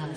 blood.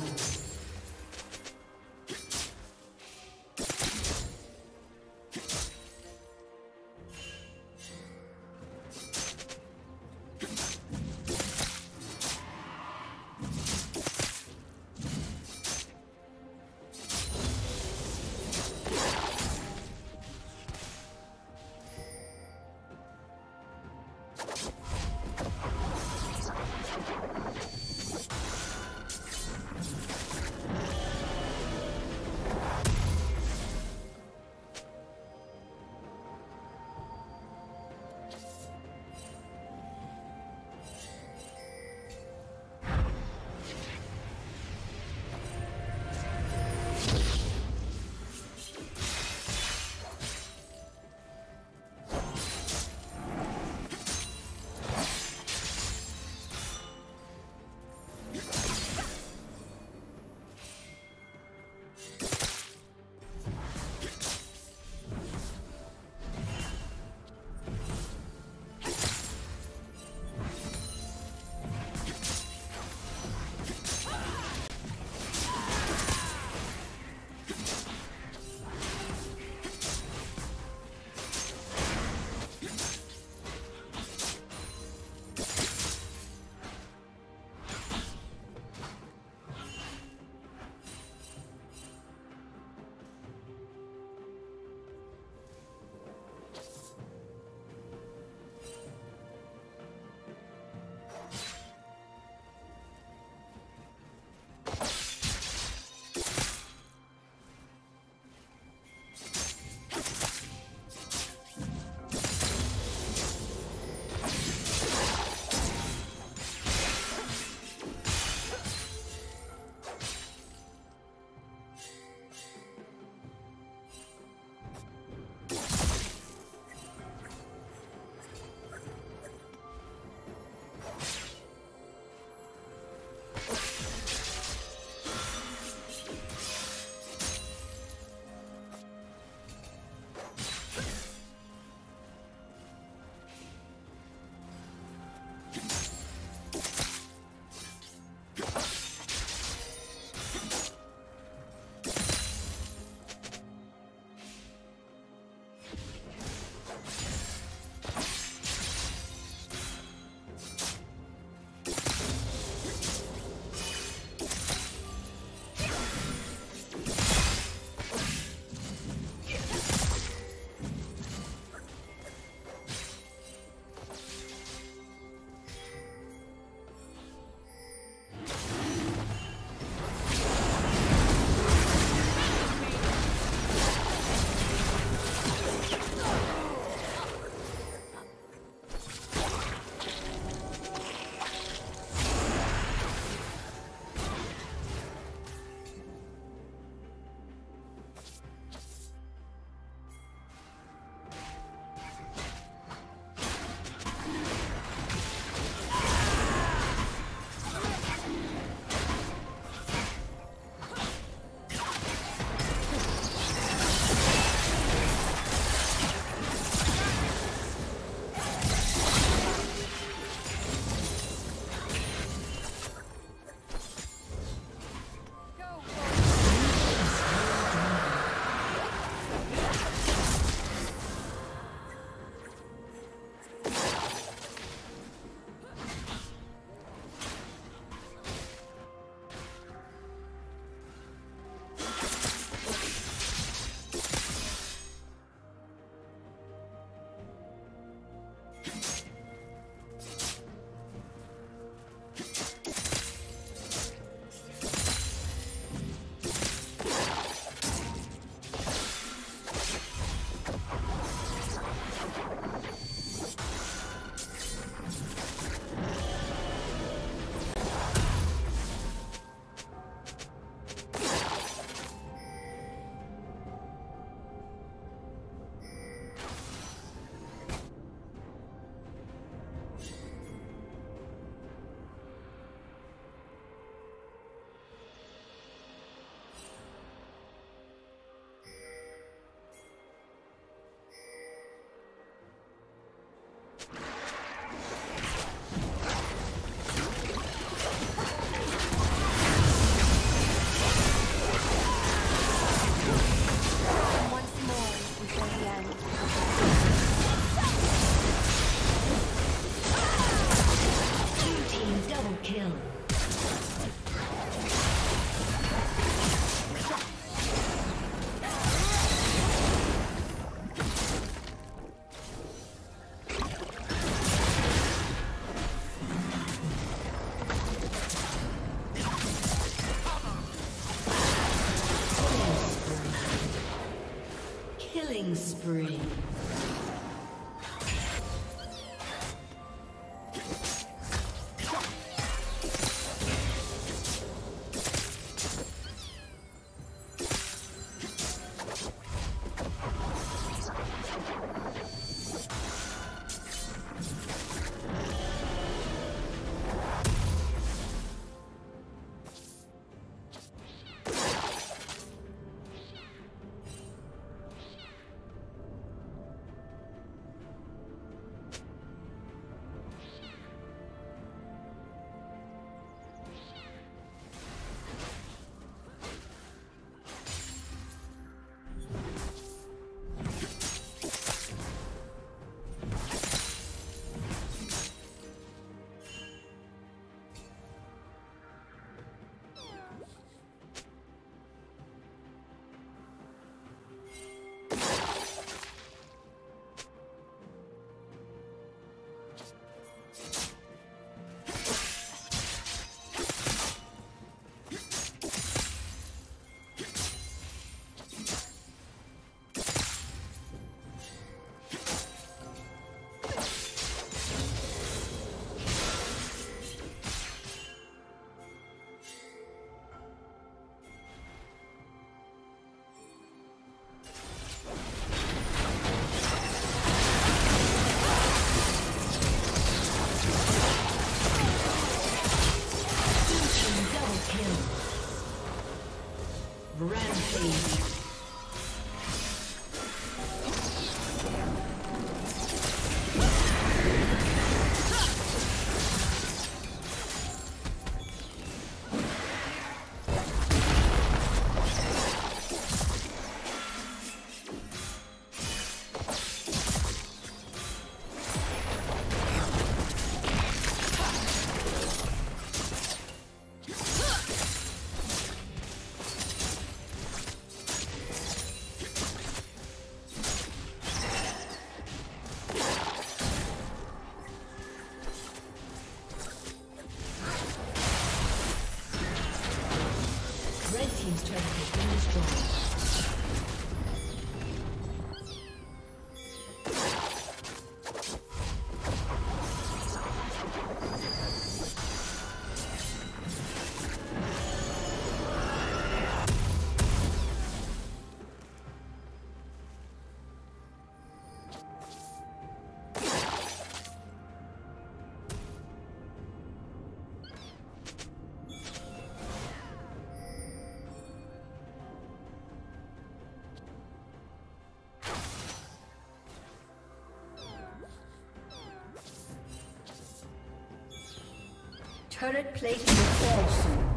Turret plating will fall soon.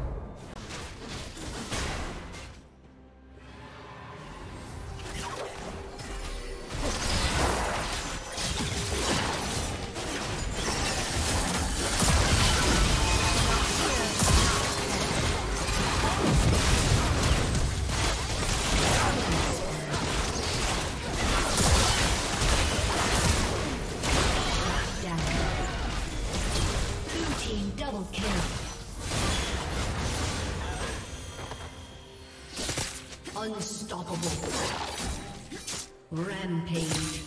Unstoppable. Rampage.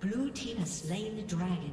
Blue team has slain the dragon.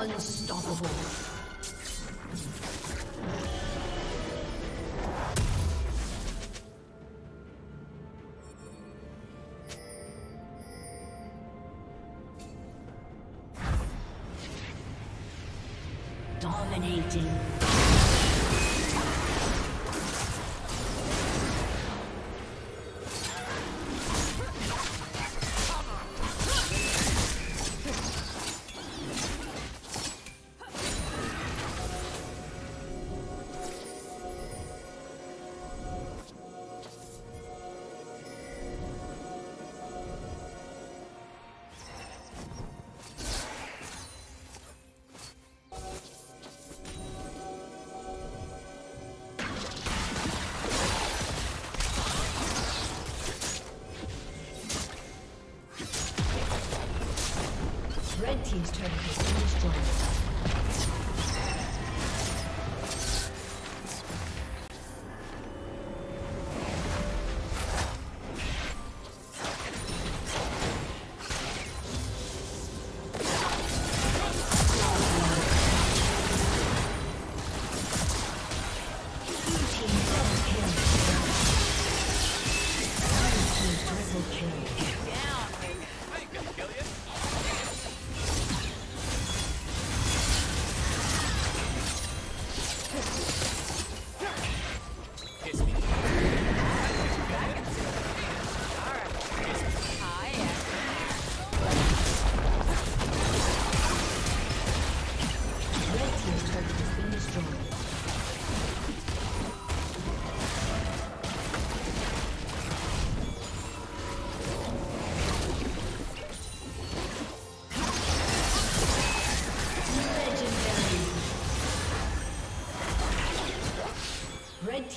Unstoppable. Dominating. Red team's turret has been destroyed. Red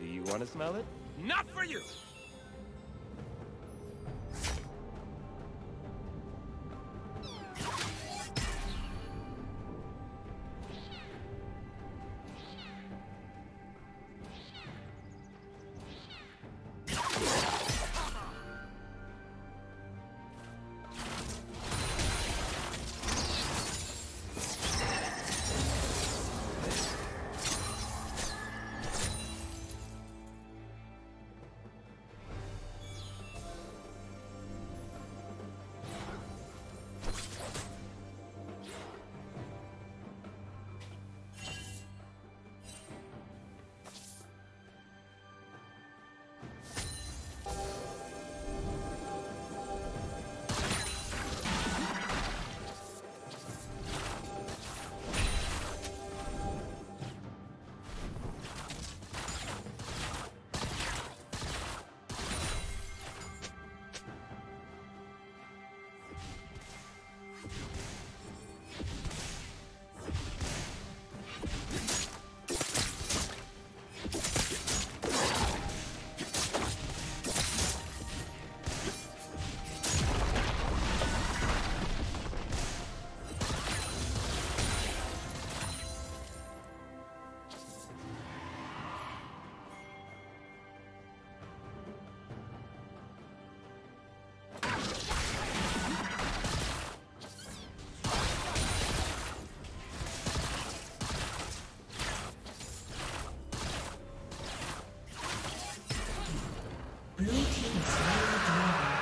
Do you want to smell it? Not for you! Blue team slain the dragon.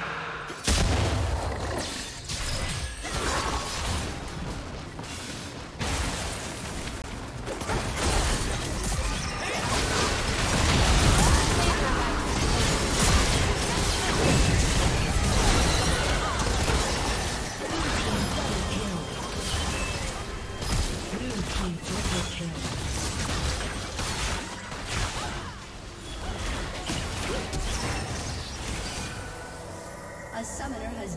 A summoner